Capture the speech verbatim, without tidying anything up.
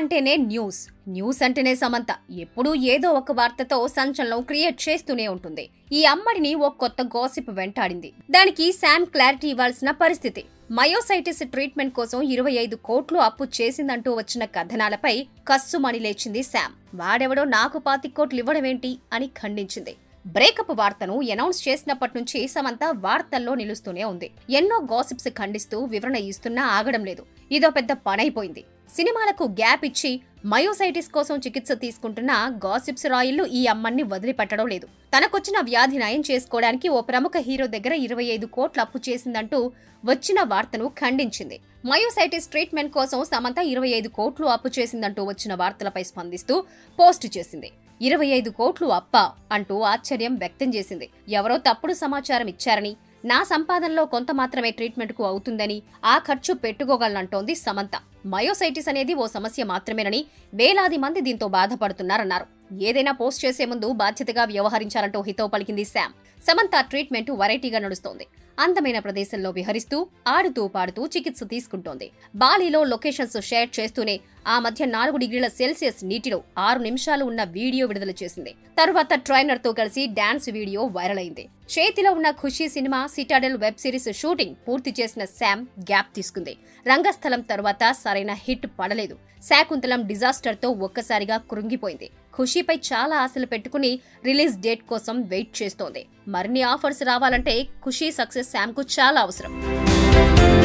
అంటేనే news news అంటేనే సమంత ఎప్పుడూ ఏదో ఒక వార్తతో సంచలనం క్రియేట్ చేస్తూనే ఉంటుంది। ఈ అమ్మడిని ఒక కొత్త గాసిప్ వెంటాడింది। దానికి శామ్ క్లారిటీ ఇవ్వాల్సిన పరిస్థితి। మయోసైటిస్ ట్రీట్మెంట్ కోసం ఇరవై ఐదు కోట్లు అప్పు చేసిందంటూ వచ్చిన కథనాలపై కస్సుమని లేచింది శామ్। వాడెవడో నాకు పాతి కోట్లు ఇవ్వడం ఏంటి అని ఖండించింది। బ్రేకప్ వార్తను అనౌన్స్ చేసినప్పటి నుంచి సమంత వార్తల్లో నిలుస్తూనే ఉంది। ఎన్నో గాసిప్స్ ఖండిస్తూ వివరణ ఇస్తున్నా ఆగడం లేదు। ఇదో పెద్ద పనైపోయింది। సినిమాలకు గ్యాప్ ఇచ్చి మయోసైటిస్ కోసం చికిత్స తీసుకుంటున్న గాసిప్స్ రాయిళ్లు ఈ అమ్మని వదిలిపెట్టడం లేదు। తనకొచ్చిన వ్యాధి నయం చేసుకోవడానికి ఓ ప్రముఖ హీరో దగ్గర ఇరవై ఐదు కోట్లు అప్పు చేసిందంటూ వచ్చిన వార్తను ఖండించింది। మయోసైటిస్ ట్రీట్మెంట్ కోసం సమంత ఇరవై ఐదు కోట్లు అప్పు చేసిందంటూ వచ్చిన వార్తలపై స్పందిస్తూ పోస్ట్ చేసింది। ఇరవై ఐదు కోట్లు అప్పా అంటూ ఆశ్చర్యం వ్యక్తం చేసింది। ఎవరో తప్పుడు సమాచారం ఇచ్చారని, నా సంపాదనలో కొంత మాత్రమే ట్రీట్మెంట్ కు అవుతుందని, ఆ ఖర్చు పెట్టుకోగలనంటోంది సమంత। మయోసైటిస్ అనేది ఓ సమస్య మాత్రమేనని, వేలాది మంది దీంతో బాధపడుతున్నారన్నారు। ఏదైనా పోస్ట్ చేసే ముందు బాధ్యతగా వ్యవహరించాలంటూ హితో పలికింది శామ్। సమంత ట్రీట్మెంట్ వెరైటీగా నడుస్తోంది। అందమైన ప్రదేశంలో విహరిస్తూ ఆడుతూ పాడుతూ చికిత్స తీసుకుంటోంది। బాలీలో లొకేషన్స్ షేర్ చేస్తూనే ఆ మధ్య నాలుగు డిగ్రీల సెల్సియస్ నీటిలో ఆరు నిమిషాలు ఉన్న వీడియో విడుదల చేసింది। తర్వాత ట్రైనర్ తో కలిసి డాన్స్ వీడియో వైరల్ అయింది। చేతిలో ఉన్న Kushi cinema, Citadel web series shooting పూర్తి చేసిన శామ్ గ్యాప్ తీసుకుంది। రంగస్థలం తర్వాత సరైన హిట్ పడలేదు। శాకుంతలం డిజాస్టర్ తో ఒక్కసారిగా కృంగిపోయింది। ఖుషీపై చాలా ఆశలు పెట్టుకుని రిలీజ్ డేట్ కోసం వెయిట్ చేస్తోంది। మరిన్ని ఆఫర్స్ రావాలంటే ఖుషీ సక్సెస్ శామ్కు చాలా అవసరం।